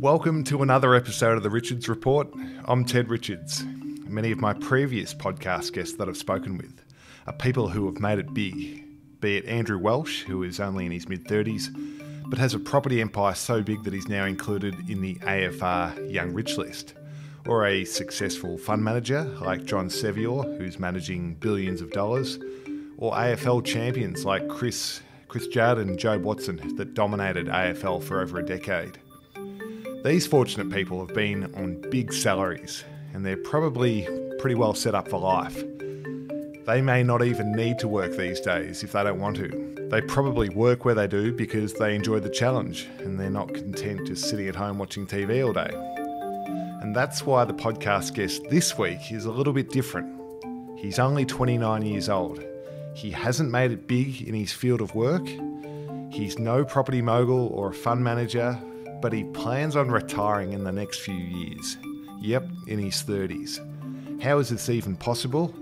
Welcome to another episode of The Richards Report. I'm Ted Richards. Many of my previous podcast guests that I've spoken with are people who have made it big, be it Andrew Welsh, who is only in his mid-30s, but has a property empire so big that he's now included in the AFR Young Rich List, or a successful fund manager like John Sevior, who's managing billions of dollars, or AFL champions like Chris Judd and Joe Watson that dominated AFL for over a decade. These fortunate people have been on big salaries, and they're probably pretty well set up for life. They may not even need to work these days if they don't want to. They probably work where they do because they enjoy the challenge, and they're not content just sitting at home watching TV all day. And that's why the podcast guest this week is a little bit different. He's only 29 years old. He hasn't made it big in his field of work. He's no property mogul or a fund manager, but he plans on retiring in the next few years. Yep, in his 30s. How is this even possible?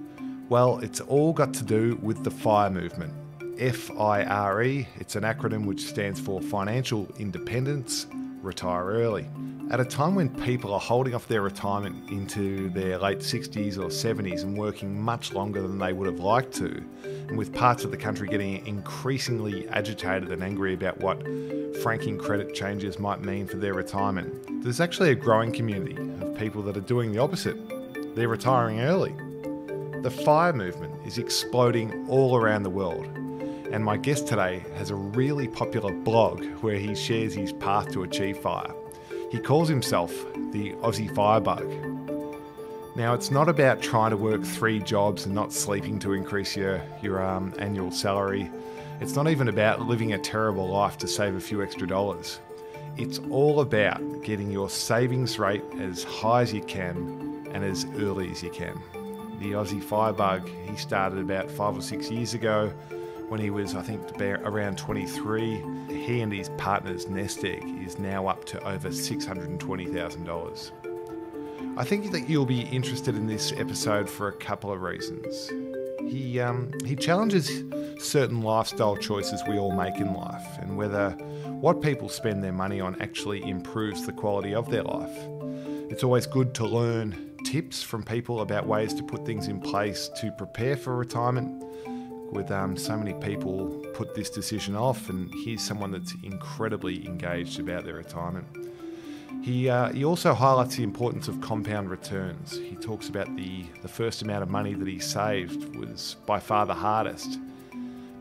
Well, it's all got to do with the FIRE movement. FIRE, it's an acronym which stands for Financial Independence, Retire Early. At a time when people are holding off their retirement into their late 60s or 70s and working much longer than they would have liked to, and with parts of the country getting increasingly agitated and angry about what franking credit changes might mean for their retirement, there's actually a growing community of people that are doing the opposite. They're retiring early. The FIRE movement is exploding all around the world, and my guest today has a really popular blog where he shares his path to achieve FIRE. He calls himself the Aussie Firebug. Now, it's not about trying to work three jobs and not sleeping to increase your annual salary. It's not even about living a terrible life to save a few extra dollars. It's all about getting your savings rate as high as you can and as early as you can. The Aussie Firebug, he started about 5 or 6 years ago when he was, I think, around 23. He and his partner's nest egg is now up to over $620,000. I think that you'll be interested in this episode for a couple of reasons. He challenges certain lifestyle choices we all make in life, and whether what people spend their money on actually improves the quality of their life. It's always good to learn tips from people about ways to put things in place to prepare for retirement. With so many people put this decision off, and here's someone that's incredibly engaged about their retirement. He also highlights the importance of compound returns. He talks about the first amount of money that he saved was by far the hardest.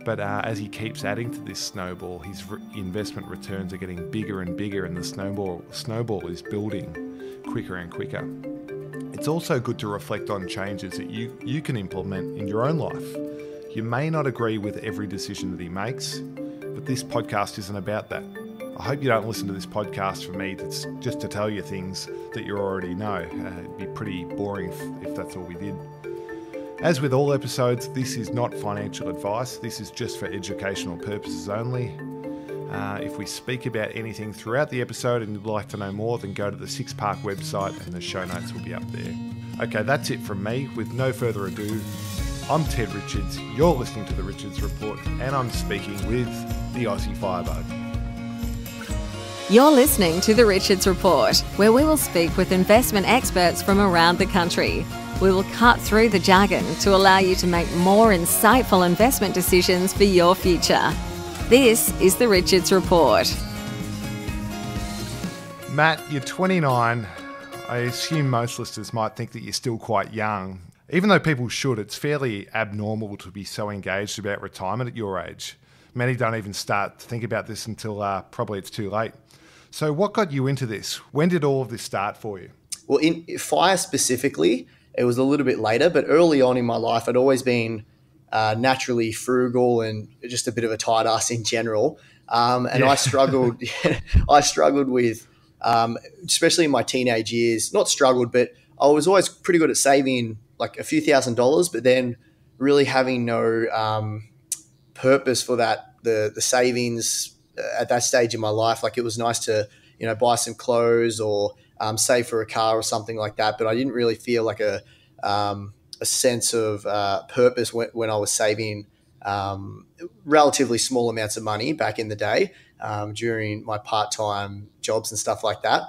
But as he keeps adding to this snowball, his investment returns are getting bigger and bigger, and the snowball is building quicker and quicker. It's also good to reflect on changes that you can implement in your own life. You may not agree with every decision that he makes, but this podcast isn't about that. I hope you don't listen to this podcast for me just to tell you things that you already know. It'd be pretty boring if that's all we did. As with all episodes, this is not financial advice. This is just for educational purposes only. If we speak about anything throughout the episode and you'd like to know more, then go to the Six Park website and the show notes will be up there. Okay, that's it from me. With no further ado, I'm Ted Richards, you're listening to The Richards Report, and I'm speaking with the Aussie Firebug. You're listening to The Richards Report, where we will speak with investment experts from around the country. We will cut through the jargon to allow you to make more insightful investment decisions for your future. This is The Richards Report. Matt, you're 29. I assume most listeners might think that you're still quite young. Even though people should, it's fairly abnormal to be so engaged about retirement at your age. Many don't even start to think about this until probably it's too late. So what got you into this? When did all of this start for you? Well, in FIRE specifically, it was a little bit later, but early on in my life, I'd always been naturally frugal and just a bit of a tight ass in general. I struggled with, especially in my teenage years, not struggled, but I was always pretty good at saving like a few $1,000s, but then really having no purpose for that, the savings at that stage in my life. Like it was nice to, you know, buy some clothes or save for a car or something like that. But I didn't really feel like a sense of purpose when I was saving relatively small amounts of money back in the day during my part-time jobs and stuff like that.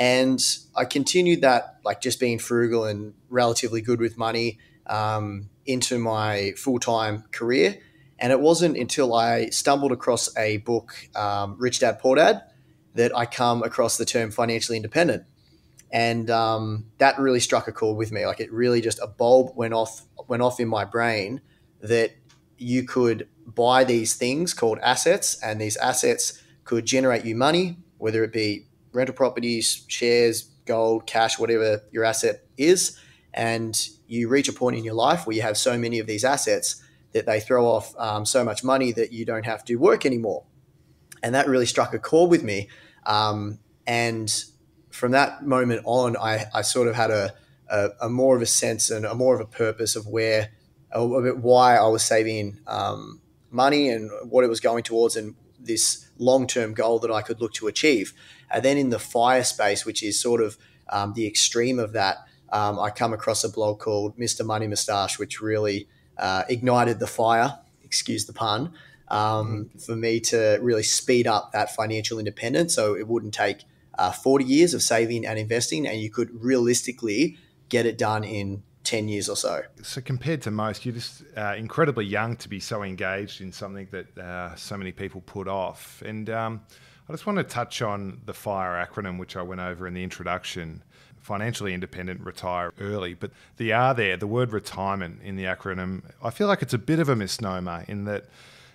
And I continued that, like just being frugal and relatively good with money into my full-time career. And it wasn't until I stumbled across a book, Rich Dad, Poor Dad, that I come across the term financially independent. And that really struck a chord with me. Like it really just a bulb went off in my brain that you could buy these things called assets, and these assets could generate you money, whether it be rental properties, shares, gold, cash, whatever your asset is. And you reach a point in your life where you have so many of these assets that they throw off so much money that you don't have to work anymore. And that really struck a chord with me. And from that moment on, I sort of had a more of a sense and a more of a purpose of why I was saving money and what it was going towards, and this long-term goal that I could look to achieve. And then in the FIRE space, which is sort of the extreme of that, I come across a blog called Mr. Money Mustache, which really ignited the fire, excuse the pun, for me to really speed up that financial independence. So it wouldn't take 40 years of saving and investing, and you could realistically get it done in 10 years or so. So compared to most, you're just incredibly young to be so engaged in something that so many people put off. And I just want to touch on the FIRE acronym, which I went over in the introduction. Financially independent, retire early. But the R there, the word retirement in the acronym, I feel like it's a bit of a misnomer in that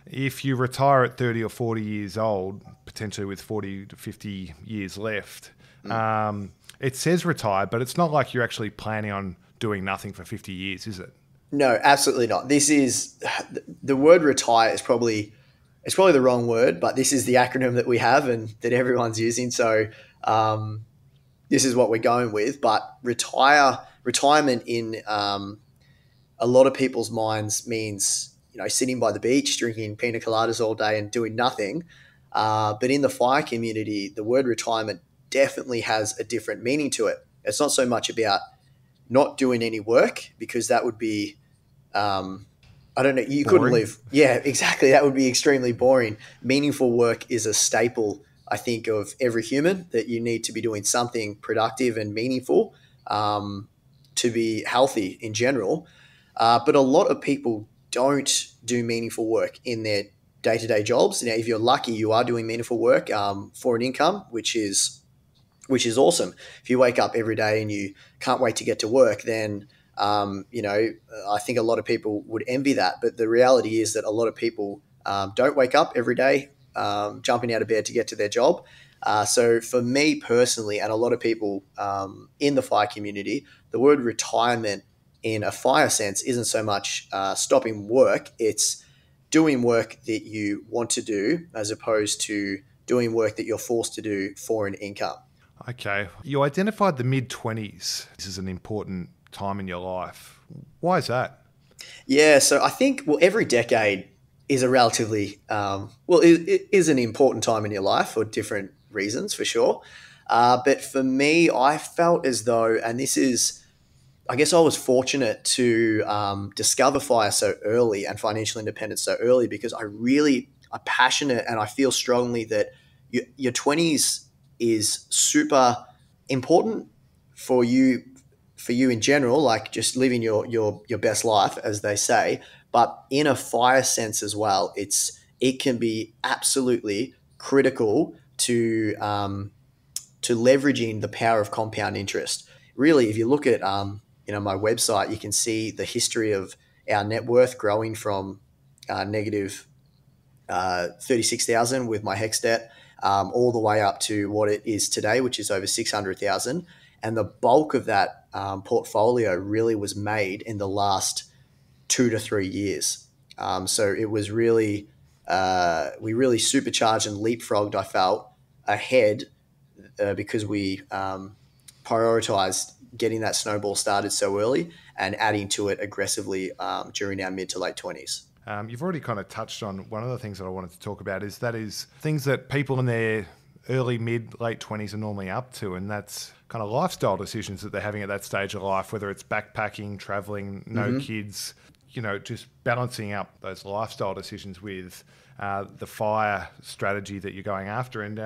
if you retire at 30 or 40 years old, potentially with 40 to 50 years left, it says retire, but it's not like you're actually planning on doing nothing for 50 years, is it? No, absolutely not. This is the word retire is probably the wrong word, but this is the acronym that we have and that everyone's using. So this is what we're going with. But retirement in a lot of people's minds means, you know, sitting by the beach, drinking pina coladas all day and doing nothing. But in the FIRE community, the word retirement definitely has a different meaning to it. It's not so much about not doing any work, because that would be, I don't know, you boring. Couldn't live. Yeah, exactly. That would be extremely boring. Meaningful work is a staple, I think, of every human, that you need to be doing something productive and meaningful to be healthy in general. But a lot of people don't do meaningful work in their day-to-day jobs. Now, if you're lucky, you are doing meaningful work for an income, which is awesome. If you wake up every day and you can't wait to get to work, then you know, I think a lot of people would envy that. But the reality is that a lot of people don't wake up every day jumping out of bed to get to their job. So for me personally, and a lot of people in the FIRE community, the word retirement in a FIRE sense isn't so much stopping work, it's doing work that you want to do as opposed to doing work that you're forced to do for an income. Okay. You identified the mid-20s. This is an important time in your life. Why is that? Yeah, so I think, well, every decade is a relatively, it is an important time in your life for different reasons, for sure. But for me, I felt as though, and this is, I guess I was fortunate to discover FIRE so early and financial independence so early, because I'm passionate and I feel strongly that your 20s is super important for you in general, like just living your best life, as they say. But in a FIRE sense as well, it can be absolutely critical to leveraging the power of compound interest. Really, if you look at my website, you can see the history of our net worth growing from negative $36,000 with my HECS debt all the way up to what it is today, which is over $600,000. And the bulk of that portfolio really was made in the last 2 to 3 years. So it was really, we really supercharged and leapfrogged, I felt, ahead because we prioritized getting that snowball started so early and adding to it aggressively during our mid to late 20s. You've already kind of touched on one of the things that I wanted to talk about is things that people in their early, mid, late 20s are normally up to, and that's kind of lifestyle decisions that they're having at that stage of life, whether it's backpacking, traveling, no kids, you know, just balancing up those lifestyle decisions with the FIRE strategy that you're going after. And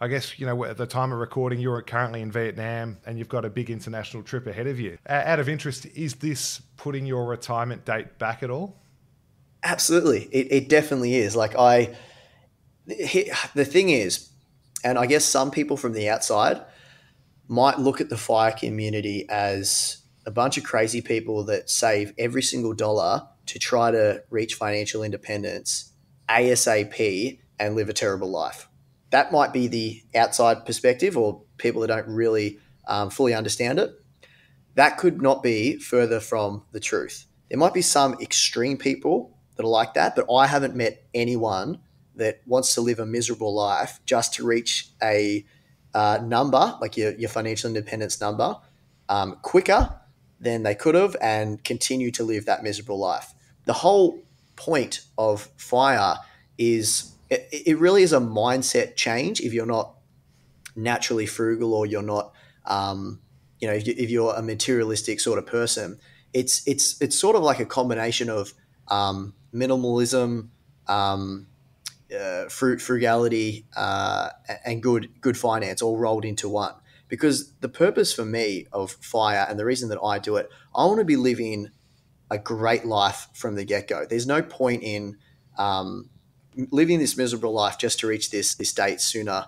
I guess, you know, at the time of recording, you're currently in Vietnam and you've got a big international trip ahead of you. Out of interest, is this putting your retirement date back at all? Absolutely. It definitely is. Like the thing is, and I guess some people from the outside might look at the FIRE community as a bunch of crazy people that save every single dollar to try to reach financial independence ASAP and live a terrible life. That might be the outside perspective, or people that don't really fully understand it. That could not be further from the truth. There might be some extreme people that are like that, but I haven't met anyone that wants to live a miserable life just to reach a number, like your financial independence number, quicker than they could have and continue to live that miserable life. The whole point of FIRE is it really is a mindset change. If you're not naturally frugal, or you're not, you know, if you're a materialistic sort of person, it's sort of like a combination of minimalism, frugality, and good finance, all rolled into one. Because the purpose for me of FIRE, and the reason that I do it, I want to be living a great life from the get-go. There's no point in living this miserable life just to reach this date sooner,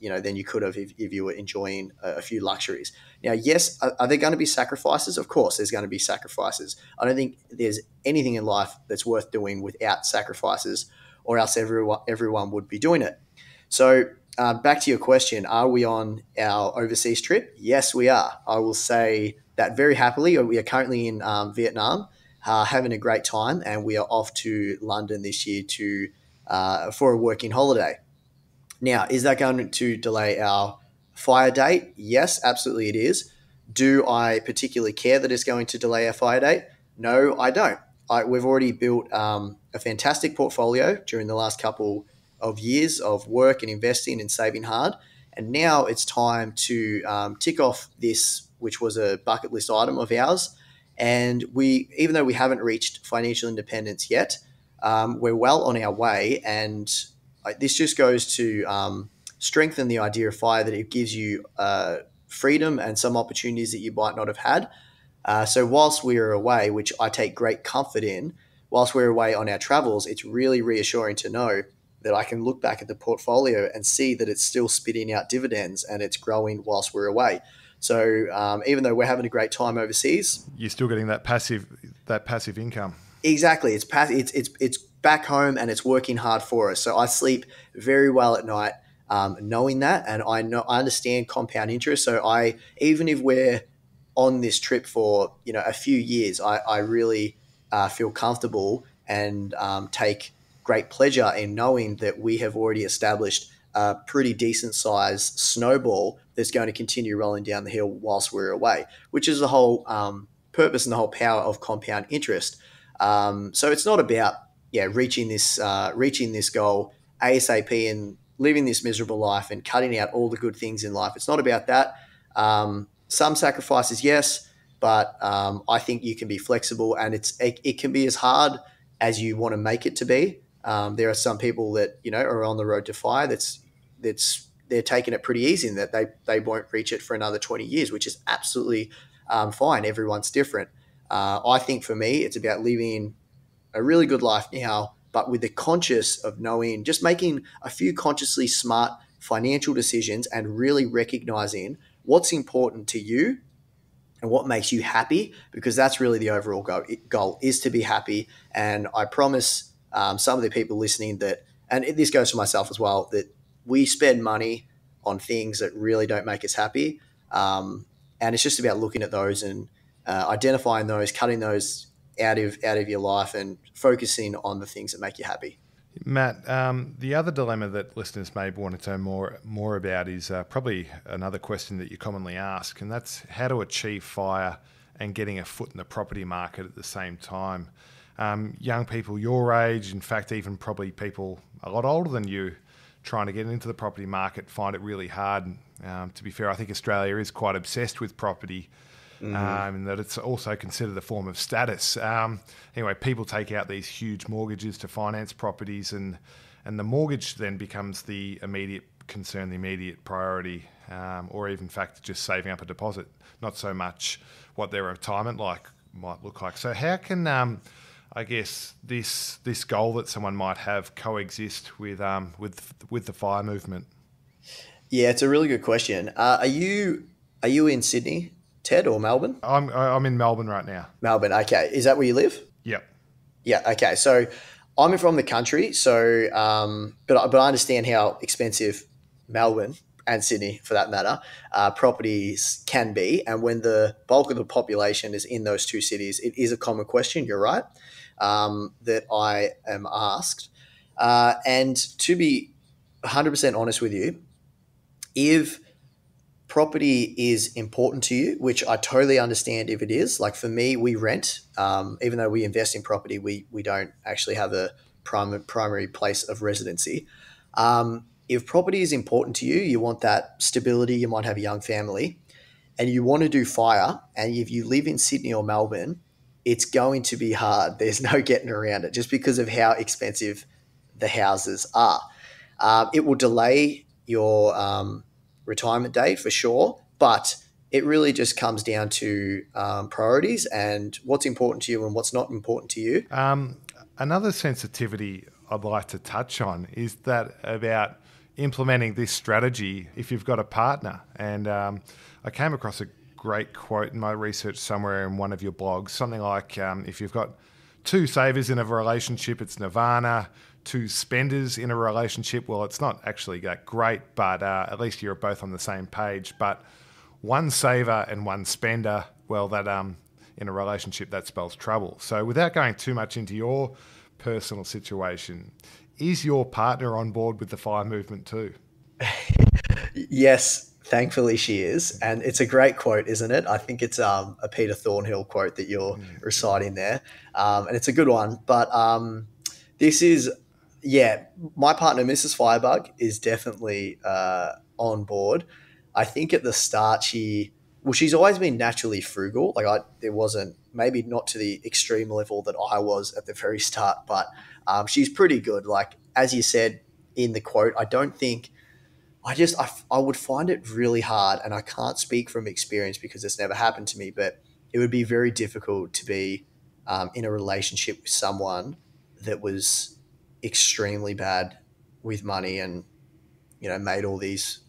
you know, than you could have if you were enjoying a few luxuries. Now, yes, are there going to be sacrifices? Of course, there's going to be sacrifices. I don't think there's anything in life that's worth doing without sacrifices, or else everyone would be doing it. So back to your question, are we on our overseas trip? Yes, we are. I will say that very happily. We are currently in Vietnam, having a great time, and we are off to London this year for a working holiday. Now, is that going to delay our FIRE date? Yes, absolutely it is. Do I particularly care that it's going to delay our FIRE date? No, I don't. We've already built a fantastic portfolio during the last couple of years of work and investing and saving hard. And now it's time to tick off this, which was a bucket list item of ours. And even though we haven't reached financial independence yet, we're well on our way. And this just goes to strengthen the idea of FIRE, that it gives you freedom and some opportunities that you might not have had. So whilst we are away, which I take great comfort in, whilst we're away on our travels, it's really reassuring to know that I can look back at the portfolio and see that it's still spitting out dividends and it's growing whilst we're away. So even though we're having a great time overseas, you're still getting that passive income. Exactly, it's back home and it's working hard for us. So I sleep very well at night, knowing that, and I understand compound interest. So even if we're on this trip for, you know, a few years, I really feel comfortable and take great pleasure in knowing that we have already established a pretty decent size snowball that's going to continue rolling down the hill whilst we're away, which is the whole purpose and the whole power of compound interest. So it's not about reaching this goal ASAP and living this miserable life and cutting out all the good things in life. It's not about that. Some sacrifices, yes, but I think you can be flexible, and it can be as hard as you want to make it to be. There are some people that, you know, are on the road to FIRE they're taking it pretty easy, in that they won't reach it for another 20 years, which is absolutely fine. Everyone's different. I think for me, it's about living a really good life now, but with the conscious of knowing, just making a few consciously smart financial decisions and really recognizing what's important to you and what makes you happy, because that's really the overall goal is to be happy. And I promise some of the people listening that, and this goes for myself as well, that we spend money on things that really don't make us happy. And it's just about looking at those and identifying those, cutting those out of your life and focusing on the things that make you happy. Matt, the other dilemma that listeners may want to know more about is probably another question that you commonly ask, and that's how to achieve FIRE and getting a foot in the property market at the same time. Young people your age, in fact, even probably people a lot older than you, trying to get into the property market, find it really hard. To be fair, I think Australia is quite obsessed with property, and that it's also considered a form of status. Anyway, people take out these huge mortgages to finance properties, and the mortgage then becomes the immediate concern the immediate priority, or even in fact just saving up a deposit, not so much what their retirement like might look like. So how can I guess this goal that someone might have coexist with the FIRE movement? Yeah, it's a really good question. Are you in Sydney, Ted, or Melbourne? I'm in Melbourne right now. Melbourne, okay. Is that where you live? Yep. Yeah, okay. So I'm from the country, so but I understand how expensive Melbourne and Sydney, for that matter, properties can be. And when the bulk of the population is in those two cities, it is a common question, you're right, that I am asked. And to be 100% honest with you, if property is important to you, which I totally understand if it is, like for me, we rent, even though we invest in property, we don't actually have a primary place of residency. If property is important to you, you want that stability, you might have a young family, and you want to do FIRE, and if you live in Sydney or Melbourne, it's going to be hard. There's no getting around it just because of how expensive the houses are. It will delay your retirement date for sure, but it really just comes down to priorities and what's important to you and what's not important to you. Another sensitivity I'd like to touch on is that about implementing this strategy if you've got a partner. And I came across a great quote in my research somewhere in one of your blogs, something like, if you've got two savers in a relationship, it's nirvana. Two spenders in a relationship, well, it's not actually that great, but at least you're both on the same page. But one saver and one spender, well, that in a relationship, that spells trouble. So without going too much into your personal situation, is your partner on board with the FIRE movement too? Yes, thankfully she is. And it's a great quote, isn't it? I think it's a Peter Thornhill quote that you're reciting there. And it's a good one. But this is, yeah, my partner, Mrs. Firebug, is definitely on board. I think at the start she's always been naturally frugal. Like there wasn't, maybe not to the extreme level that I was at the very start, but she's pretty good. Like, as you said in the quote, I would find it really hard, and I can't speak from experience because it's never happened to me, but it would be very difficult to be in a relationship with someone that was extremely bad with money and, you know, made all these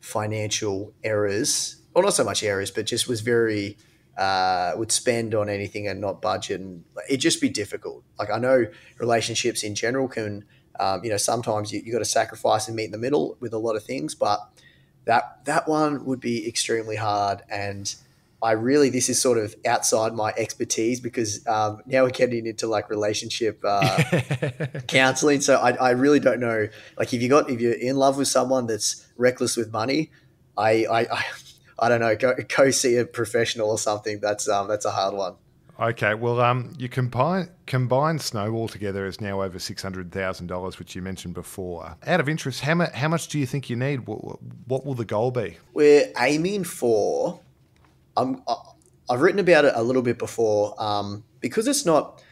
financial errors, or not so much errors, but just was very, would spend on anything and not budget. And it'd just be difficult. Like, I know relationships in general can, you know, sometimes you got to sacrifice and meet in the middle with a lot of things, but that one would be extremely hard. And this is sort of outside my expertise because now we're getting into like relationship counseling. So I really don't know. Like, if you're in love with someone that's reckless with money, I don't know. Go see a professional or something. That's a hard one. Okay, well, you combine Snow all together is now over $600,000, which you mentioned before. Out of interest, how much do you think you need? What will the goal be? We're aiming for. I've written about it a little bit before because it's not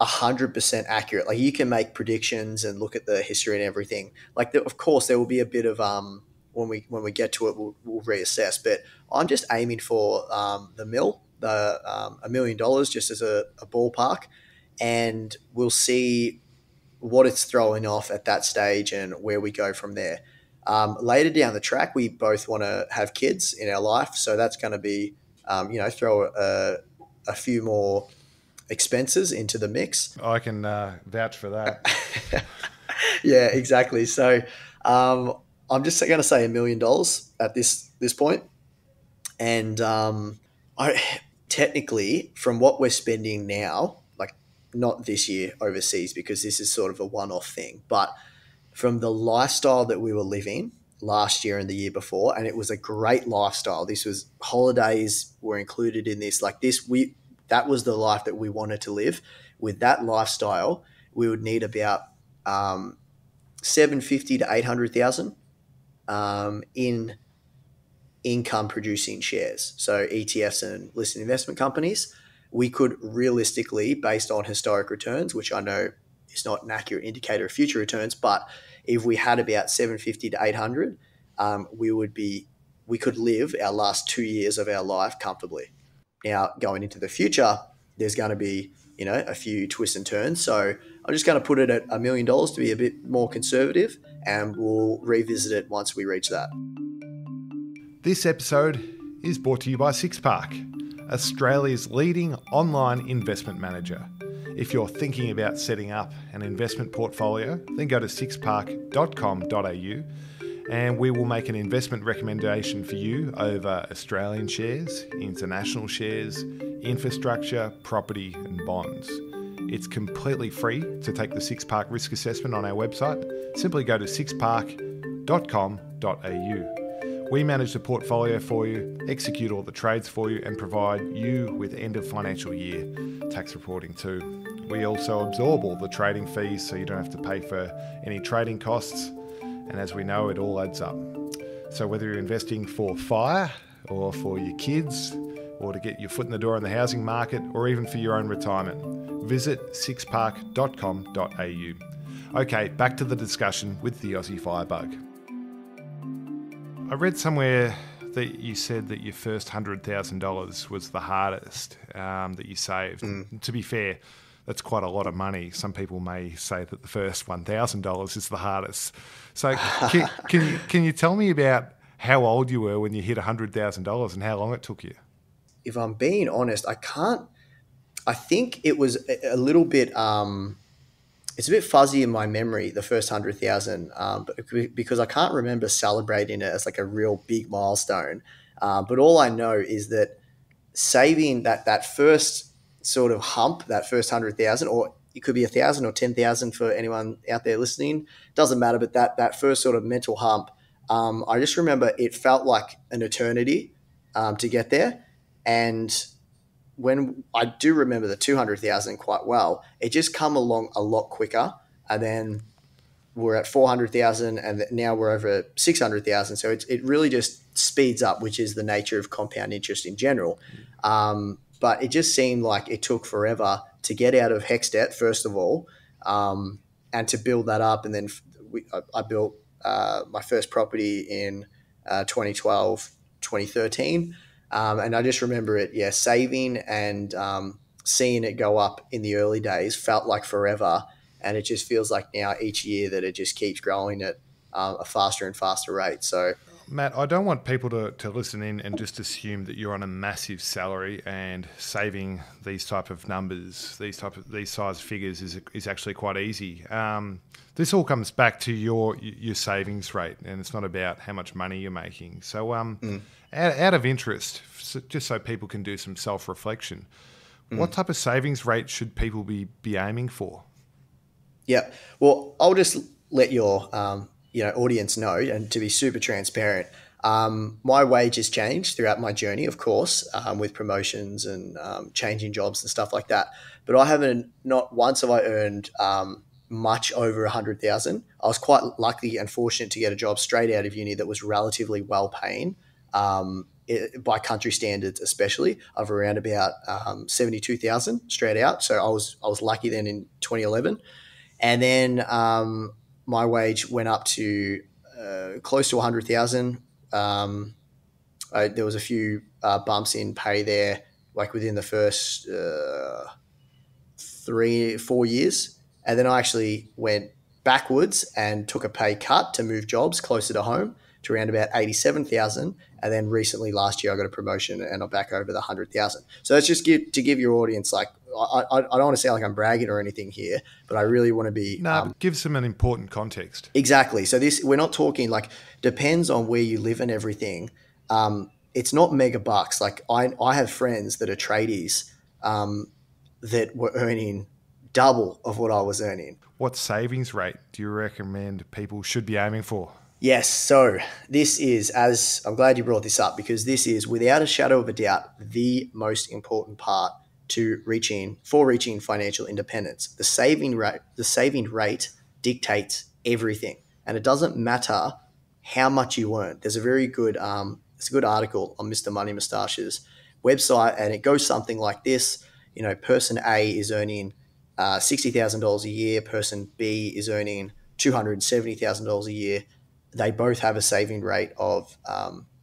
100% accurate. Like, you can make predictions and look at the history and everything. Like, of course, there will be a bit of when we get to it, we'll reassess. But I'm just aiming for $1 million, just as a ballpark, and we'll see what it's throwing off at that stage and where we go from there. Later down the track, we both want to have kids in our life. So that's going to be, you know, throw a few more expenses into the mix. I can vouch for that. Yeah, exactly. So I'm just going to say $1 million at this point. And technically, from what we're spending now, like not this year overseas, because this is sort of a one-off thing, but from the lifestyle that we were living last year and the year before, and it was a great lifestyle. This was, holidays were included in this. Like this, that was the life that we wanted to live. With that lifestyle, we would need about $750,000 to $800,000 in income-producing shares, so ETFs and listed investment companies. We could realistically, based on historic returns, which I know it's not an accurate indicator of future returns, but if we had about 750 to 800, we could live our last 2 years of our life comfortably. Now, going into the future, there's going to be, you know, a few twists and turns. So I'm just going to put it at $1 million to be a bit more conservative, and we'll revisit it once we reach that. This episode is brought to you by Six Park, Australia's leading online investment manager. If you're thinking about setting up an investment portfolio, then go to sixpark.com.au and we will make an investment recommendation for you over Australian shares, international shares, infrastructure, property and bonds. It's completely free to take the Six Park risk assessment on our website. Simply go to sixpark.com.au. We manage the portfolio for you, execute all the trades for you, and provide you with end of financial year tax reporting too. We also absorb all the trading fees so you don't have to pay for any trading costs. And as we know, it all adds up. So whether you're investing for FIRE or for your kids or to get your foot in the door in the housing market or even for your own retirement, visit sixpark.com.au. Okay, back to the discussion with the Aussie Firebug. I read somewhere that you said that your first $100,000 was the hardest that you saved. Mm. To be fair, that's quite a lot of money. Some people may say that the first $1,000 is the hardest. So can you tell me about how old you were when you hit $100,000 and how long it took you? If I'm being honest, I can't. I think it was a little bit. It's a bit fuzzy in my memory, the first 100,000, because I can't remember celebrating it as like a real big milestone. But all I know is that saving that first sort of hump, that first 100,000, or it could be 1,000 or 10,000 for anyone out there listening, doesn't matter. But that first sort of mental hump, I just remember it felt like an eternity to get there. And when I do remember the 200,000 quite well, it just come along a lot quicker. And then we're at 400,000 and now we're over 600,000. So it really just speeds up, which is the nature of compound interest in general. But it just seemed like it took forever to get out of HECS debt, first of all, and to build that up. And then I built my first property in 2012, 2013. And I just remember it, yeah, saving and seeing it go up in the early days felt like forever. And it just feels like now each year that it just keeps growing at a faster and faster rate. So, Matt, I don't want people to listen in and just assume that you're on a massive salary and saving these type of numbers, these size figures is actually quite easy. This all comes back to your savings rate, and it's not about how much money you're making. So out of interest, just so people can do some self-reflection, what type of savings rate should people be aiming for? Yeah, well, I'll just let your audience know, and to be super transparent, my wage has changed throughout my journey, of course, with promotions and changing jobs and stuff like that. But I haven't, not once have I earned much over 100,000. I was quite lucky and fortunate to get a job straight out of uni that was relatively well paying, by country standards especially, of around about 72,000 straight out. So I was lucky then in 2011, and then my wage went up to close to 100,000. There was a few bumps in pay there, like within the first 3-4 years. And then I actually went backwards and took a pay cut to move jobs closer to home to around about 87,000. And then recently last year, I got a promotion and I'm back over the 100,000. So that's just to give your audience, like, I don't want to sound like I'm bragging or anything here, but I really want to be. No, but gives them an important context. Exactly. So we're not talking like, depends on where you live and everything. It's not mega bucks. Like I have friends that are tradies that were earning double of what I was earning. What savings rate do you recommend people should be aiming for? Yes. So this is, as I'm glad you brought this up, because this is without a shadow of a doubt, the most important part to reaching financial independence. The saving rate dictates everything, and it doesn't matter how much you earn. There's a very good, it's a good article on Mr. Money Mustache's website, and it goes something like this. You know, person A is earning $60,000 a year. Person B is earning $270,000 a year. They both have a saving rate of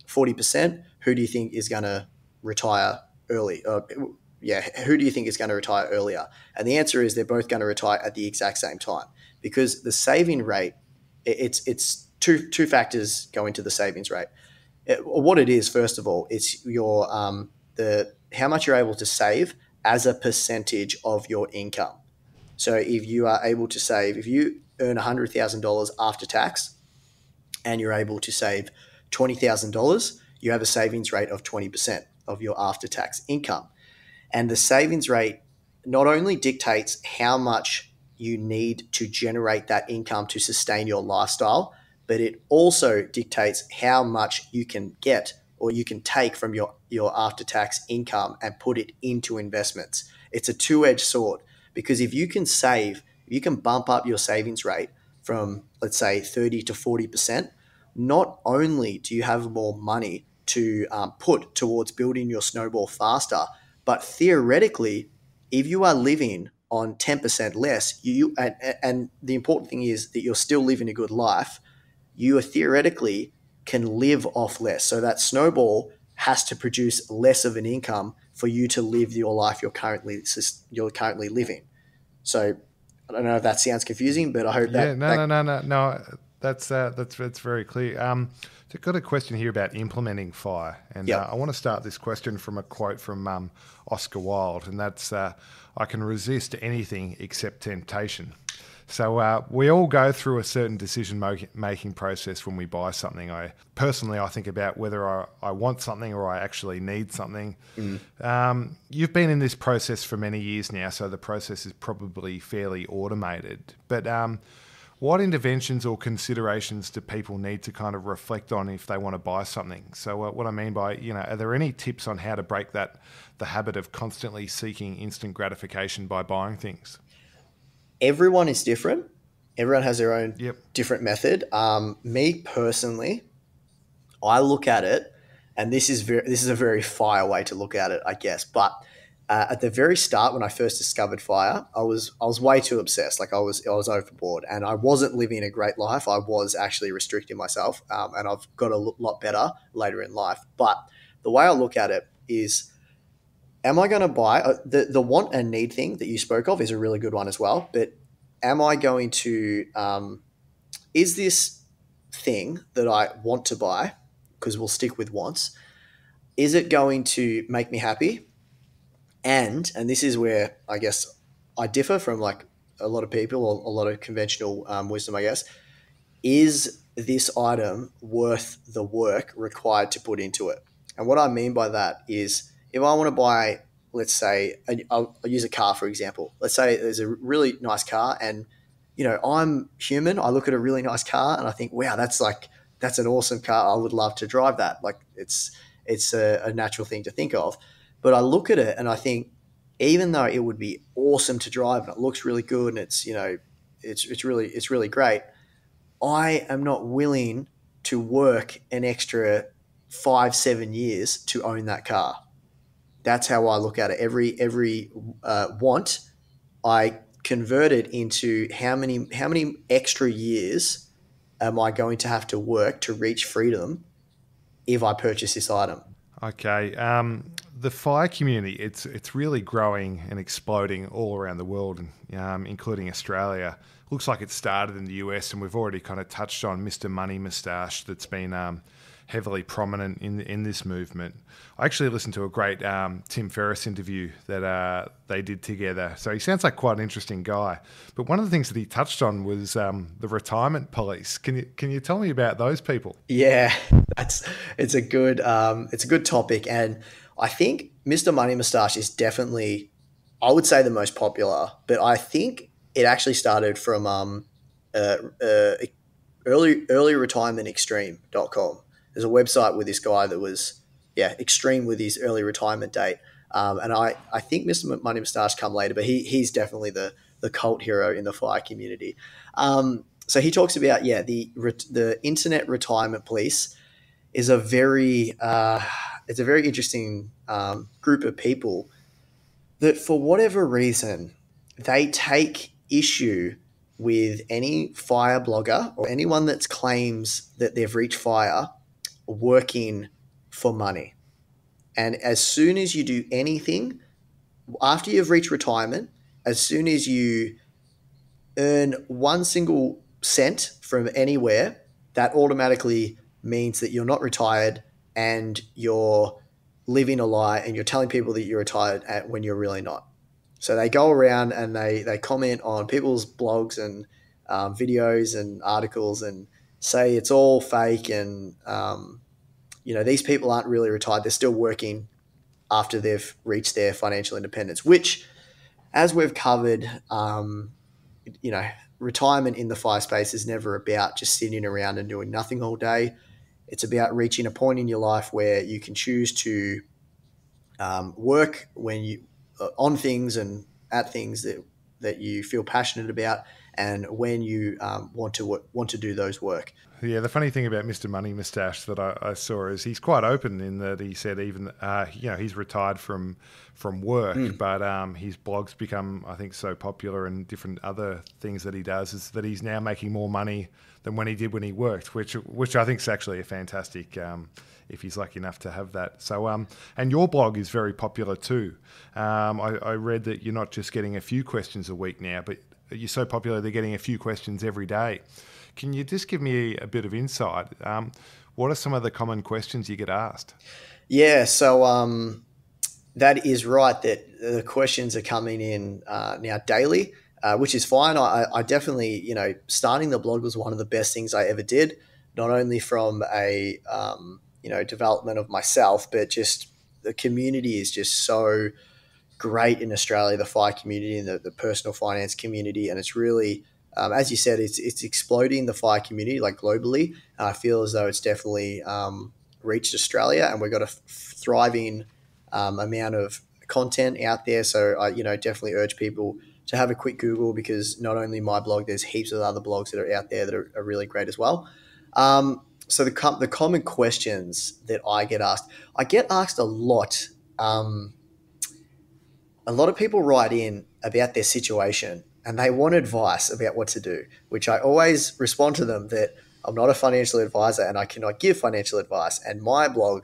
40%. Who do you think is going to retire early? Who do you think is going to retire earlier? And the answer is they're both going to retire at the exact same time, because the saving rate, it's two factors go into the savings rate. What it is, first of all, it's your how much you're able to save as a percentage of your income. So if you are able to save, if you earn $100,000 after tax and you're able to save $20,000, you have a savings rate of 20% of your after-tax income. And the savings rate not only dictates how much you need to generate that income to sustain your lifestyle, but it also dictates how much you can get or you can take from your after-tax income and put it into investments. It's a two-edged sword, because if you can save, if you can bump up your savings rate from, let's say, 30 to 40%, not only do you have more money to put towards building your snowball faster, but theoretically, if you are living on 10% less, and the important thing is that you're still living a good life, you are theoretically can live off less. So that snowball has to produce less of an income for you to live your life you're currently living. So I don't know if that sounds confusing, but I hope that. Yeah, no. That's very clear. So I've got a question here about implementing FIRE, and I want to start this question from a quote from Oscar Wilde, and that's, "I can resist anything except temptation." So we all go through a certain decision-making process when we buy something. I think about whether I want something or I actually need something. Mm. You've been in this process for many years now, so the process is probably fairly automated. But what interventions or considerations do people need to kind of reflect on if they want to buy something? So what I mean by, are there any tips on how to break the habit of constantly seeking instant gratification by buying things? Everyone is different. Everyone has their own different method. Me personally, I look at it, and this is a very FIRE way to look at it, I guess. But at the very start, when I first discovered FIRE, I was way too obsessed. Like I was overboard, and I wasn't living a great life. I was actually restricting myself, and I've got a lot better later in life. But the way I look at it is, am I going to buy the want and need thing that you spoke of is a really good one as well. But am I going to is this thing that I want to buy, because we'll stick with wants, is it going to make me happy? And this is where I guess I differ from like a lot of people or a lot of conventional wisdom, I guess. Is this item worth the work required to put into it? And what I mean by that is, if I want to buy, let's say, I'll use a car, for example. Let's say there's a really nice car, and, I'm human. I look at a really nice car and I think, wow, that's an awesome car. I would love to drive that. Like it's a natural thing to think of. But I look at it and I think, even though it would be awesome to drive and it looks really good and it's really great, I am not willing to work an extra 5-7 years to own that car. That's how I look at it. Every want, I convert it into how many extra years am I going to have to work to reach freedom if I purchase this item? Okay. The FIRE community, it's really growing and exploding all around the world, including Australia. Looks like it started in the US, and we've already kind of touched on Mr. Money Mustache, that's been heavily prominent in this movement. I actually listened to a great Tim Ferriss interview that they did together. So he sounds like quite an interesting guy. But one of the things that he touched on was the retirement police. Can you tell me about those people? Yeah, it's a good topic, and I think Mr. Money Mustache is definitely, I would say, the most popular, but I think it actually started from earlyretirementextreme.com. There's a website with this guy that was, extreme with his early retirement date. And I think Mr. Money Mustache come later, but he's definitely the cult hero in the FIRE community. So he talks about, the internet retirement police is it's a very interesting group of people that, for whatever reason, they take issue with any fire blogger or anyone that claims that they've reached fire working for money. And as soon as you do anything, after you've reached retirement, as soon as you earn one single cent from anywhere, that automatically means that you're not retired and you're living a lie and you're telling people that you're retired when you're really not. So they go around and they comment on people's blogs and videos and articles and say it's all fake and, you know, these people aren't really retired. They're still working after they've reached their financial independence, which, as we've covered, you know, retirement in the FIRE space is never about just sitting around and doing nothing all day. It's about reaching a point in your life where you can choose to work when you on things and at things that you feel passionate about, and when you want to do those work. Yeah, the funny thing about Mr. Money Mustache that I saw is he's quite open in that he said even you know, he's retired from work, but his blog's become, I think, so popular and different other things that he does is that he's now making more money than when he did when he worked, which I think is actually a fantastic if he's lucky enough to have that. So and your blog is very popular too. I read that you're not just getting a few questions a week now, but you're so popular they're getting a few questions every day. Can you just give me a bit of insight? What are some of the common questions you get asked? Yeah, so that is right, that the questions are coming in now daily, which is fine. I definitely, you know, starting the blog was one of the best things I ever did, not only from a, you know, development of myself, but just the community is just so great in Australia, the FIRE community and the personal finance community. And it's really, as you said, it's exploding the FIRE community like globally. And I feel as though it's definitely reached Australia, and we've got a thriving amount of content out there. So I, you know, definitely urge people to have a quick Google, because not only my blog, there's heaps of other blogs that are out there that are really great as well. So the common questions that I get asked a lot. A lot of people write in about their situation and they want advice about what to do, which I always respond to them that I'm not a financial advisor and I cannot give financial advice. And my blog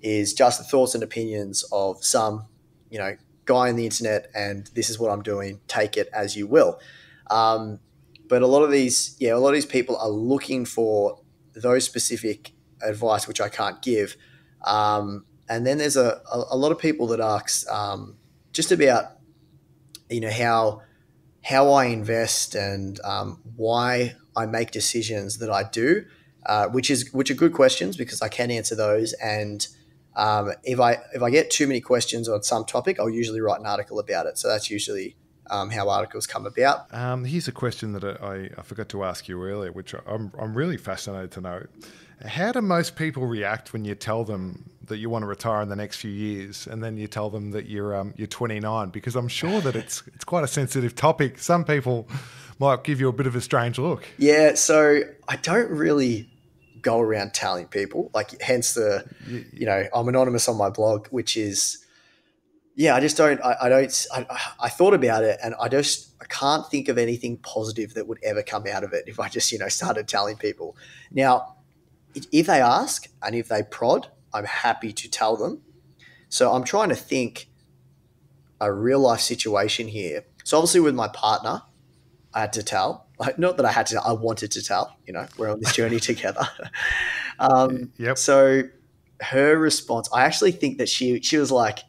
is just the thoughts and opinions of some, you know, guy on the internet, and this is what I'm doing. Take it as you will. But a lot of these people are looking for those specific advice, which I can't give. And then there's a lot of people that ask, just about, you know, how I invest and why I make decisions that I do, which are good questions, because I can answer those. And if I get too many questions on some topic, I'll usually write an article about it. So that's usually how articles come about. Here's a question that I forgot to ask you earlier, which I'm really fascinated to know. How do most people react when you tell them that you want to retire in the next few years, and then you tell them that you're 29? Because I'm sure that it's quite a sensitive topic. Some people might give you a bit of a strange look. Yeah, so I don't really go around telling people, like, hence the, you know, I'm anonymous on my blog, which is, yeah, I just don't, I thought about it, and I can't think of anything positive that would ever come out of it if I just, you know, started telling people. Now, if they ask and if they prod, I'm happy to tell them. So I'm trying to think a real life situation here. So obviously with my partner, I had to tell. Not that I had to, I wanted to tell, you know, we're on this journey together. Yep. So her response, I actually think that she was like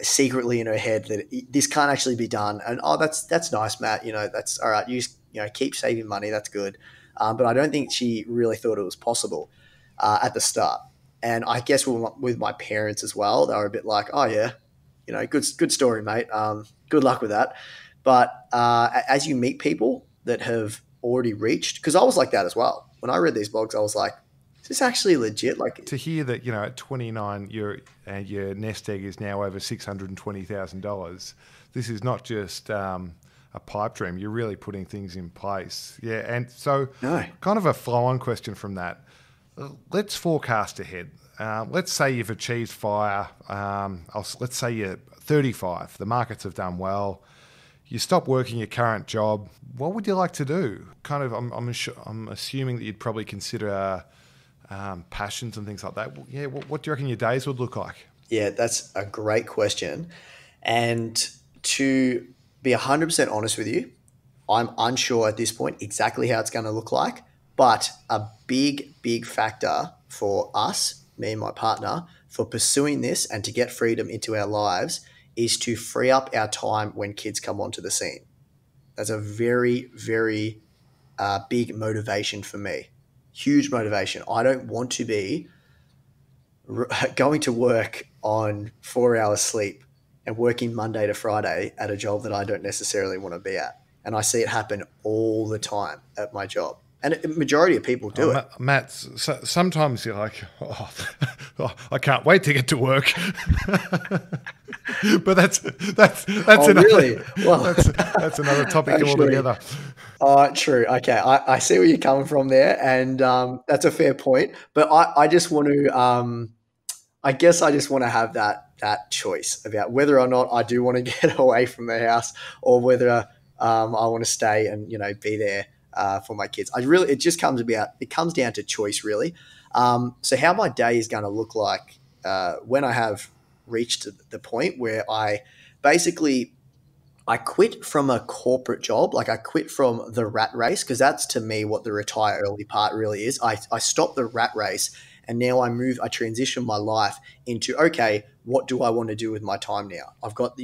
secretly in her head that this can't actually be done. And, oh, that's nice, Matt. You know, that's all right. You know, keep saving money. That's good. But I don't think she really thought it was possible at the start. And I guess with my parents as well, they were a bit like, oh, yeah, you know, good story, mate. Good luck with that. But as you meet people that have already reached, because I was like that as well. When I read these blogs, I was like, is this actually legit? Like, to hear that, you know, at 29, your nest egg is now over $620,000. This is not just a pipe dream. You're really putting things in place. Yeah. And so kind of a flow-on question from that. Let's forecast ahead. Let's say you've achieved FIRE. Let's say you're 35. The markets have done well. you stop working your current job, what would you like to do? Kind of, I'm assuming that you'd probably consider passions and things like that. Yeah, what do you reckon your days would look like? Yeah, that's a great question. And to be 100% honest with you, I'm unsure at this point exactly how it's going to look like, but a big, big factor for us, me and my partner, for pursuing this and to get freedom into our lives is to free up our time when kids come onto the scene. That's a very, very big motivation for me. Huge motivation. I don't want to be going to work on 4 hours sleep and working Monday to Friday at a job that I don't necessarily want to be at. And I see it happen all the time at my job. And the majority of people do it. Matt, so sometimes you're like, oh, I can't wait to get to work. But that's another, really? Well, that's another topic altogether. True. Okay, I see where you're coming from there, and that's a fair point. But I just want to, I guess I just want to have that choice about whether or not I do want to get away from the house or whether I want to stay and be there. For my kids. It comes down to choice, really. So how my day is going to look like when I have reached the point where I quit from a corporate job. Like I quit from the rat race, because that's to me what the retire early part really is. I stopped the rat race and now I transition my life into, okay, what do I want to do with my time now? I've got,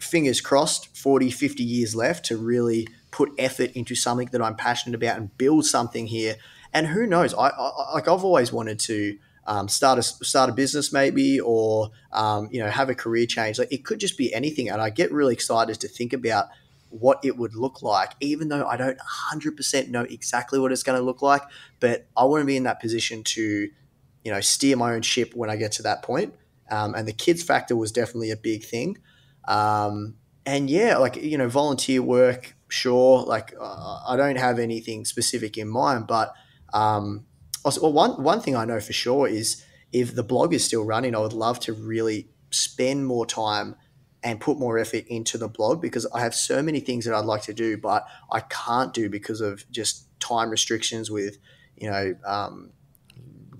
fingers crossed, 40, 50 years left to really put effort into something that I'm passionate about and build something here. And who knows? I've always wanted to start a business maybe, or have a career change. Like it could just be anything. And I get really excited to think about what it would look like, even though I don't 100% know exactly what it's going to look like. But I want to be in that position to, steer my own ship when I get to that point. And the kids factor was definitely a big thing. And yeah, volunteer work. Sure. I don't have anything specific in mind, but one thing I know for sure is if the blog is still running, I would love to really spend more time and put more effort into the blog, because I have so many things that I'd like to do, but I can't do because of just time restrictions with,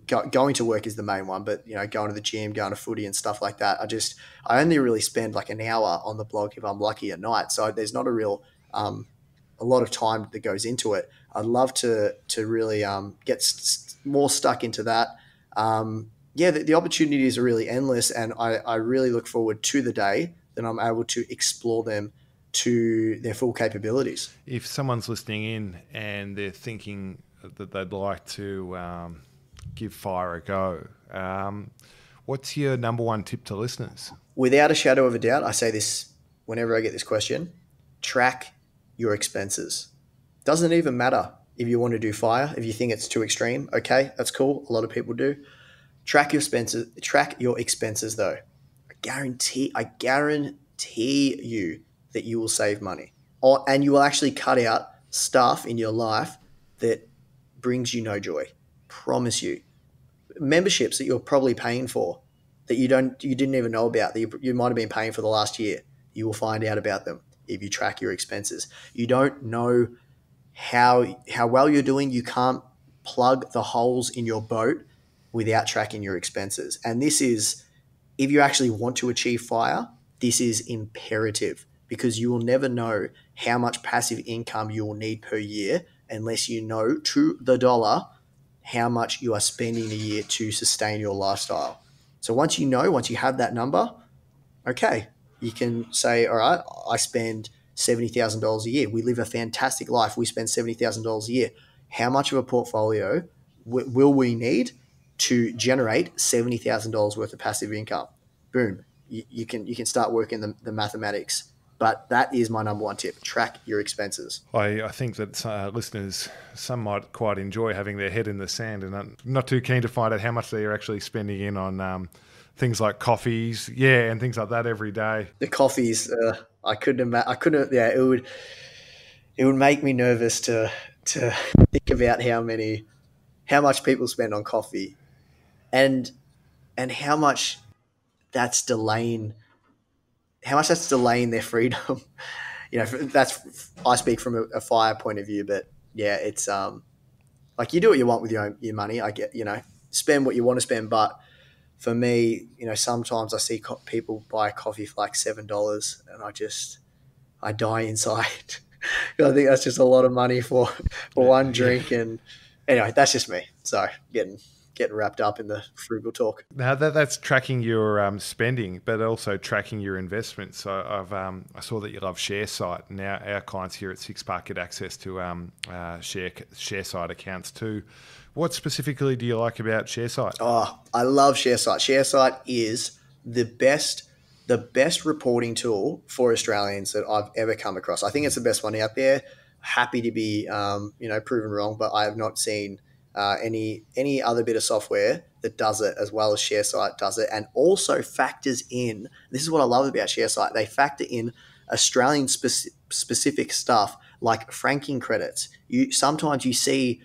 going to work is the main one, but going to the gym, going to footy and stuff like that. I only really spend like an hour on the blog if I'm lucky at night. So there's not a real a lot of time that goes into it. I'd love to really get more stuck into that. The opportunities are really endless, and I really look forward to the day that I'm able to explore them to their full capabilities. If someone's listening in and they're thinking that they'd like to give FIRE a go, what's your number one tip to listeners? Without a shadow of a doubt, I say this whenever I get this question, track your expenses. Doesn't even matter if you want to do FIRE. If you think it's too extreme, okay, that's cool. A lot of people do. Track your expenses though. I guarantee you that you will save money, and you will actually cut out stuff in your life that brings you no joy. Promise you. Memberships that you're probably paying for that you didn't even know about, that you might have been paying for the last year. You will find out about them if you track your expenses. You don't know how well you're doing. You can't plug the holes in your boat without tracking your expenses. And this is, if you actually want to achieve FIRE, this is imperative, because you will never know how much passive income you will need per year unless you know to the dollar how much you are spending a year to sustain your lifestyle. So once you have that number, okay, you can say, all right, I spend $70,000 a year. We live a fantastic life. We spend $70,000 a year. How much of a portfolio will we need to generate $70,000 worth of passive income? Boom. You can start working the mathematics. But that is my number one tip. Track your expenses. I think that listeners, some might quite enjoy having their head in the sand and not too keen to find out how much they are actually spending in on things like coffees, yeah, and things like that every day. The coffees, I couldn't. Yeah, it would make me nervous to think about how much people spend on coffee, and how much that's delaying how much that's delaying their freedom. You know, that's, I speak from a FIRE point of view, but yeah, it's like you do what you want with your money. I get, you know, spend what you want to spend, but for me, you know, sometimes I see people buy coffee for like $7 and I die inside. I think that's just a lot of money for one drink. And anyway, that's just me. So getting wrapped up in the frugal talk. Now that's tracking your spending, but also tracking your investments. So I saw that you love ShareSight. Now our clients here at Six Park get access to ShareSight accounts too. What specifically do you like about ShareSight? Oh, I love ShareSight. ShareSight is the best reporting tool for Australians that I've ever come across. I think it's the best one out there. Happy to be proven wrong, but I have not seen any other bit of software that does it as well as ShareSight does it, and also factors in, this is what I love about ShareSight, they factor in Australian specific stuff like franking credits. Sometimes you see,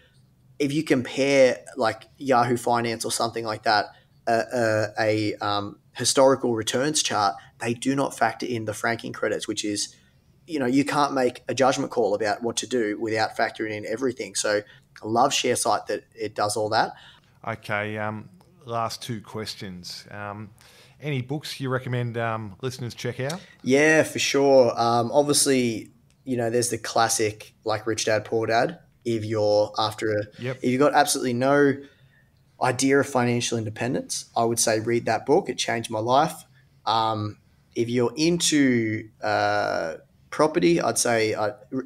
if you compare like Yahoo Finance or something like that, historical returns chart, they do not factor in the franking credits, which is, you know, you can't make a judgment call about what to do without factoring in everything. So I love ShareSight that it does all that. Okay, last two questions. Any books you recommend listeners check out? Yeah, for sure. Obviously, you know, there's the classic like Rich Dad, Poor Dad. If you're if you've got absolutely no idea of financial independence, I would say read that book. It changed my life. If you're into property, I'd say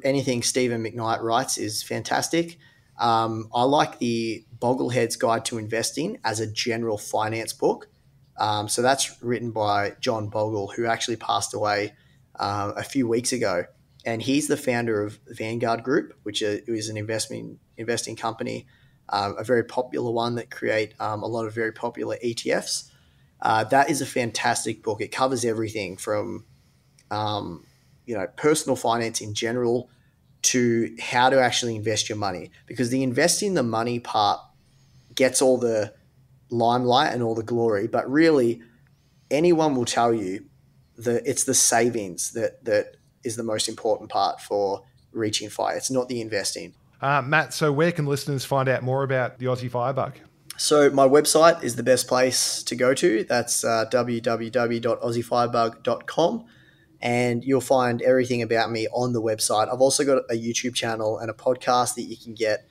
anything Stephen McKnight writes is fantastic. I like the Boglehead's Guide to Investing as a general finance book. So that's written by John Bogle, who actually passed away a few weeks ago. And he's the founder of Vanguard Group, which is an investing company, a very popular one that create a lot of very popular ETFs. That is a fantastic book. It covers everything from, personal finance in general to how to actually invest your money, because the investing the money part gets all the limelight and all the glory. But really, anyone will tell you that it's the savings that is the most important part for reaching FIRE. It's not the investing. Matt, so where can listeners find out more about the Aussie Firebug? So my website is the best place to go to. That's www.aussiefirebug.com. And you'll find everything about me on the website. I've also got a YouTube channel and a podcast that you can get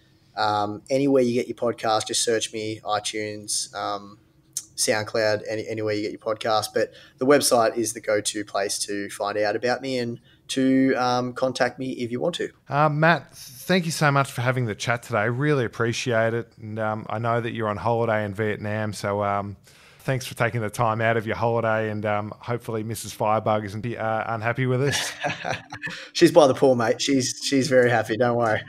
anywhere you get your podcast. Just search me, iTunes, SoundCloud, anywhere you get your podcast. But the website is the go-to place to find out about me and to contact me if you want to. Matt, thank you so much for having the chat today. I really appreciate it. And I know that you're on holiday in Vietnam, so thanks for taking the time out of your holiday, and hopefully Mrs. Firebug isn't unhappy with us. She's by the pool, mate. She's very happy, don't worry.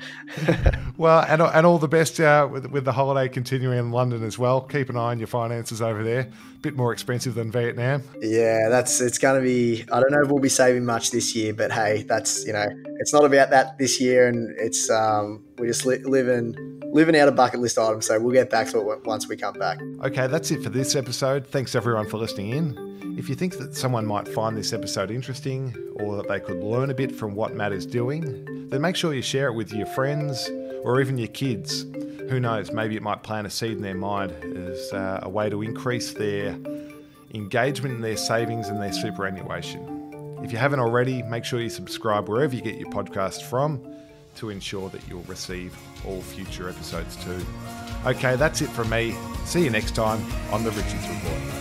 Well, and all the best with the holiday continuing in London as well. Keep an eye on your finances over there. A bit more expensive than Vietnam. Yeah, it's going to be, I don't know if we'll be saving much this year, but hey, that's, you know, it's not about that this year, and it's we're just living out a bucket list item, so we'll get back to it once we come back. Okay, that's it for this episode. Thanks everyone for listening in. If you think that someone might find this episode interesting, or that they could learn a bit from what Matt is doing, then make sure you share it with your friends or even your kids. Who knows, maybe it might plant a seed in their mind as a way to increase their engagement in their savings and their superannuation. If you haven't already, make sure you subscribe wherever you get your podcast from, to ensure that you'll receive all future episodes too. Okay, that's it from me. See you next time on The Richards Report.